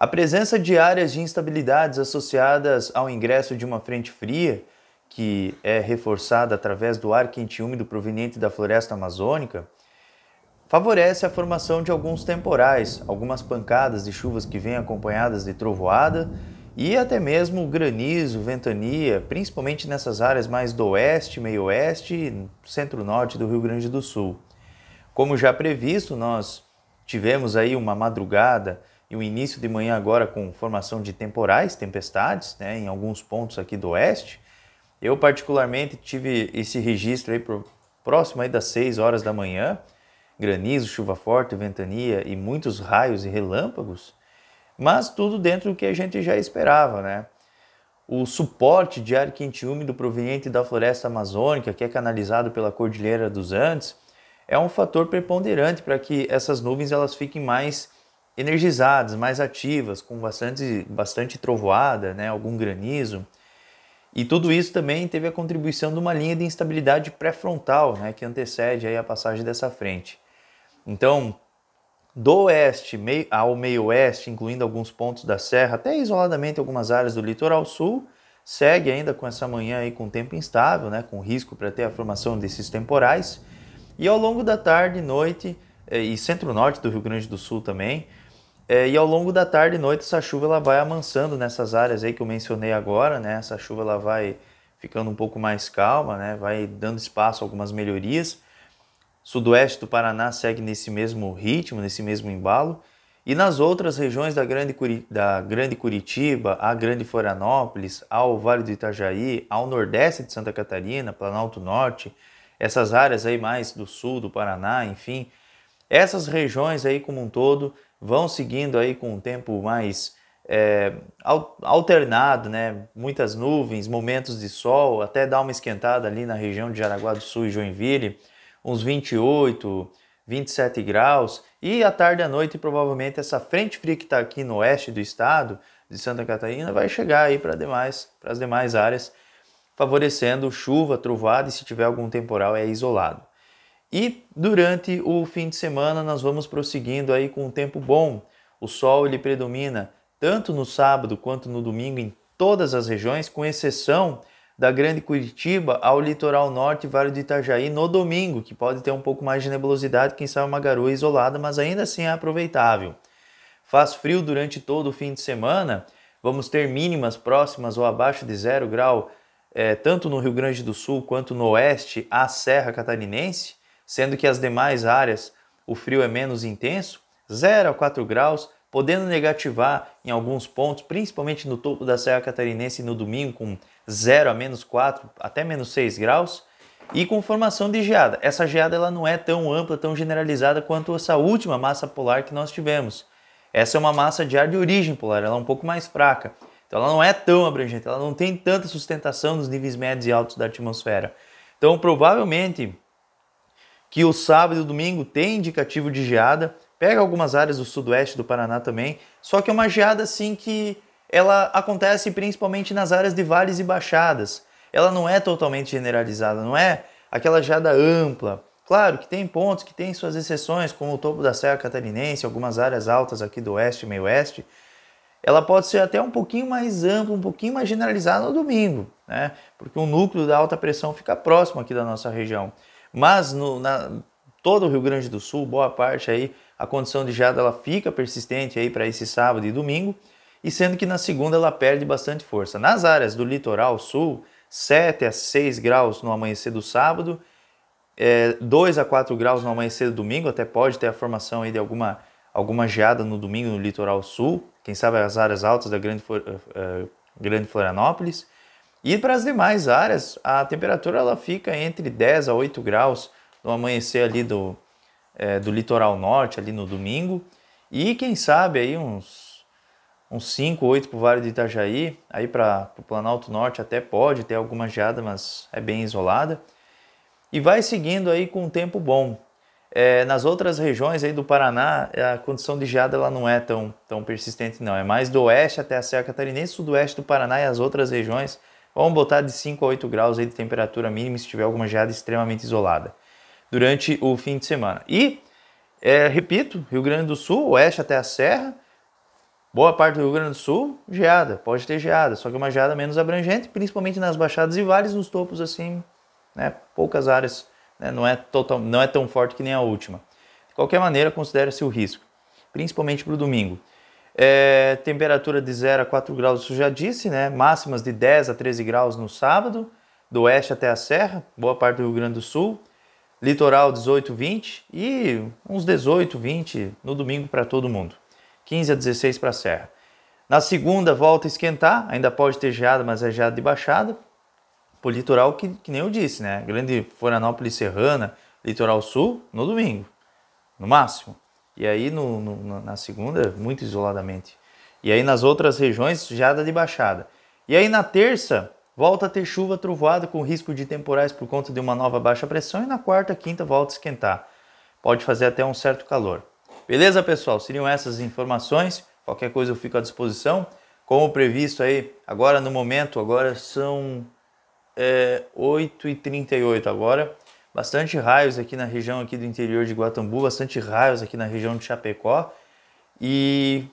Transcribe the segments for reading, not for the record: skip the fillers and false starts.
A presença de áreas de instabilidades associadas ao ingresso de uma frente fria, que é reforçada através do ar quente e úmido proveniente da floresta amazônica, favorece a formação de alguns temporais, algumas pancadas de chuvas que vêm acompanhadas de trovoada e até mesmo granizo, ventania, principalmente nessas áreas mais do oeste, meio-oeste e centro-norte do Rio Grande do Sul. Como já previsto, nós tivemos aí uma madrugada e o início de manhã agora com formação de temporais, tempestades, né, em alguns pontos aqui do oeste. Eu particularmente tive esse registro aí próximo aí das 6 horas da manhã, granizo, chuva forte, ventania e muitos raios e relâmpagos, mas tudo dentro do que a gente já esperava, né? O suporte de ar quente e úmido proveniente da floresta amazônica, que é canalizado pela Cordilheira dos Andes, é um fator preponderante para que essas nuvens elas fiquem mais energizadas, mais ativas, com bastante trovoada, né? Algum granizo. E tudo isso também teve a contribuição de uma linha de instabilidade pré-frontal, né? Que antecede aí a passagem dessa frente. Então, do oeste ao meio-oeste, incluindo alguns pontos da serra, até isoladamente algumas áreas do litoral sul, segue ainda com essa manhã aí com tempo instável, né? Com risco para ter a formação desses temporais. E ao longo da tarde e noite, e centro-norte do Rio Grande do Sul também, e ao longo da tarde e noite essa chuva ela vai amansando nessas áreas aí que eu mencionei agora, né? Essa chuva ela vai ficando um pouco mais calma, né? Vai dando espaço a algumas melhorias. Sudoeste do Paraná segue nesse mesmo ritmo, nesse mesmo embalo. E nas outras regiões da Grande Curitiba, a Grande Florianópolis, ao Vale do Itajaí, ao Nordeste de Santa Catarina, Planalto Norte, essas áreas aí mais do sul do Paraná, enfim, essas regiões aí como um todo vão seguindo aí com um tempo mais alternado, né? Muitas nuvens, momentos de sol, até dar uma esquentada ali na região de Jaraguá do Sul e Joinville, uns 28, 27 graus, e à tarde e à noite provavelmente essa frente fria que está aqui no oeste do estado de Santa Catarina vai chegar aí para as demais áreas, favorecendo chuva, trovada e se tiver algum temporal é isolado. E durante o fim de semana nós vamos prosseguindo aí com um tempo bom. O sol ele predomina tanto no sábado quanto no domingo em todas as regiões, com exceção da Grande Curitiba ao litoral norte e Vale do Itajaí no domingo, que pode ter um pouco mais de nebulosidade, quem sabe uma garoa isolada, mas ainda assim é aproveitável. Faz frio durante todo o fim de semana, vamos ter mínimas próximas ou abaixo de 0 grau, tanto no Rio Grande do Sul quanto no oeste à Serra Catarinense, sendo que as demais áreas o frio é menos intenso, 0 a 4 graus, podendo negativar em alguns pontos, principalmente no topo da Serra Catarinense no domingo, com 0 a menos 4, até menos 6 graus, e com formação de geada. Essa geada ela não é tão ampla, tão generalizada quanto essa última massa polar que nós tivemos. Essa é uma massa de ar de origem polar, ela é um pouco mais fraca. Então ela não é tão abrangente, ela não tem tanta sustentação nos níveis médios e altos da atmosfera. Então provavelmente que o sábado e o domingo tem indicativo de geada, pega algumas áreas do sudoeste do Paraná também, só que é uma geada assim que ela acontece principalmente nas áreas de vales e baixadas. Ela não é totalmente generalizada, não é aquela geada ampla. Claro que tem pontos que tem suas exceções, como o topo da Serra Catarinense, algumas áreas altas aqui do oeste e meio-oeste. Ela pode ser até um pouquinho mais ampla, um pouquinho mais generalizada no domingo, né? Porque o núcleo da alta pressão fica próximo aqui da nossa região. Mas todo o Rio Grande do Sul, boa parte aí, a condição de geada ela fica persistente aí para esse sábado e domingo, e sendo que na segunda ela perde bastante força. Nas áreas do litoral sul, 7 a 6 graus no amanhecer do sábado, 2 a 4 graus no amanhecer do domingo, até pode ter a formação aí de alguma geada no domingo no litoral sul, quem sabe as áreas altas da Grande Florianópolis. E para as demais áreas, a temperatura ela fica entre 10 a 8 graus no amanhecer ali do litoral norte, ali no domingo. E quem sabe aí uns 5, 8 para o Vale do Itajaí, aí para o Planalto Norte até pode ter alguma geada, mas é bem isolada. E vai seguindo aí com um tempo bom. Nas outras regiões aí do Paraná, a condição de geada ela não é tão persistente não, é mais do oeste até a Serra Catarinense, sudoeste do Paraná e as outras regiões. Vamos botar de 5 a 8 graus aí de temperatura mínima se tiver alguma geada extremamente isolada durante o fim de semana. E, repito, Rio Grande do Sul, oeste até a Serra, Boa parte do Rio Grande do Sul, geada, pode ter geada, só que uma geada menos abrangente, principalmente nas baixadas e vales, nos topos assim, né, poucas áreas, né, não é tão forte que nem a última. De qualquer maneira, considera-se o risco, principalmente para o domingo. É, temperatura de 0 a 4 graus, isso já disse, né, máximas de 10 a 13 graus no sábado, do oeste até a serra, boa parte do Rio Grande do Sul, litoral 18, 20 e uns 18, 20 no domingo para todo mundo. 15 a 16 para a serra. Na segunda volta a esquentar, ainda pode ter geada, mas é geada de baixada. Por litoral, que nem eu disse, né? Grande Florianópolis serrana, litoral sul, no domingo, no máximo. E aí na segunda, muito isoladamente. E aí nas outras regiões, geada de baixada. E aí na terça, volta a ter chuva trovoada com risco de temporais por conta de uma nova baixa pressão. E na quarta, quinta, volta a esquentar. Pode fazer até um certo calor. Beleza, pessoal? Seriam essas informações. Qualquer coisa eu fico à disposição. Como previsto aí, agora no momento, agora são 8h38 agora. Bastante raios aqui na região aqui do interior de Guatambu, bastante raios aqui na região de Chapecó. E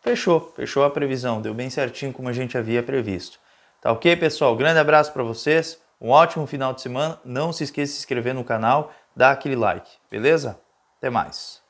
fechou a previsão. Deu bem certinho como a gente havia previsto. Tá ok, pessoal? Grande abraço para vocês. Um ótimo final de semana. Não se esqueça de se inscrever no canal, dá aquele like. Beleza? Até mais.